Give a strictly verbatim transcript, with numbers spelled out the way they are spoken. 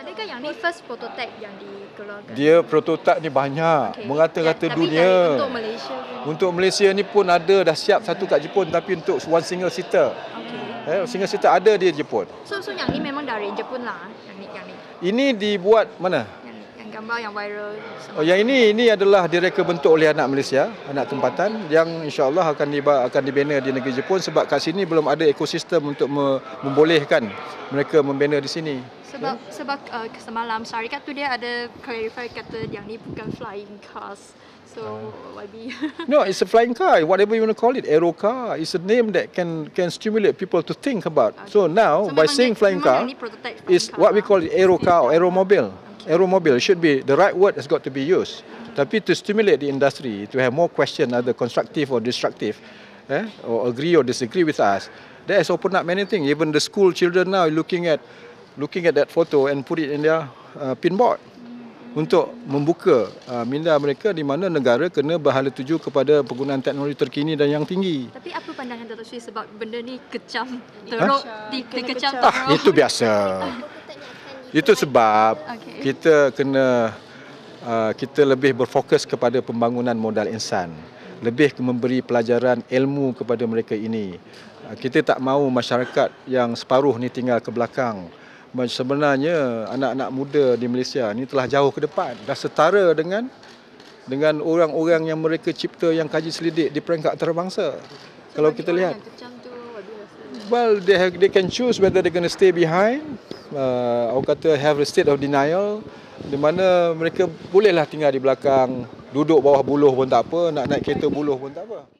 ada kan yang ni first prototype yang dikeluarkan? Dia prototype ni banyak, okay. Merata-rata ya, dunia. Tapi untuk Malaysia pun. Untuk Malaysia ni pun ada, dah siap satu kat Jepun tapi untuk one single seater. Okay. Eh, single seater ada di Jepun. So, so yang ni memang dari Jepun lah, yang ni, yang ni. Ini dibuat mana? Yang, yang gambar yang viral. Oh, yang ini ini adalah direka bentuk oleh anak Malaysia, anak tempatan yang insya-Allah akan diba, akan dibina di negeri Jepun sebab kat sini belum ada ekosistem untuk me, membolehkan mereka membina di sini. Sebab yeah. sebab uh, semalam syarikat tu dia ada clarify kata yang ni bukan flying cars. So uh, maybe no, it's a flying car, whatever you want to call it, aero car. It's a name that can can stimulate people to think about. Okay. So now so by saying flying car, it's what we call it aero car or aeromobile. Okay. Aeromobile should be the right word has got to be used. Okay. Tapi to stimulate the industry to have more question, either constructive or destructive, eh, or agree or disagree with us. That has opened up many things. Even the school children now looking at looking at that photo and put it in their uh, pinboard mm. untuk membuka uh, minda mereka di mana negara kena berhala tuju kepada penggunaan teknologi terkini dan yang tinggi. Tapi apa pandangan Dato' Sri sebab benda ni kecam teruk, ha? di, dikecam teruk? Ah, itu biasa. Itu sebab okay. kita kena uh, kita lebih berfokus kepada pembangunan modal insan. Lebih memberi pelajaran ilmu kepada mereka ini. Uh, kita tak mahu masyarakat yang separuh ni tinggal ke belakang. Sebenarnya anak-anak muda di Malaysia ni telah jauh ke depan, dah setara dengan dengan orang-orang yang mereka cipta yang kaji selidik di peringkat antarabangsa. So, kalau kita lihat, well, they have, they can choose whether they're going to stay behind, uh, atau kata have a state of denial, di mana mereka bolehlah tinggal di belakang, duduk bawah buluh pun tak apa, nak naik kereta buluh pun tak apa.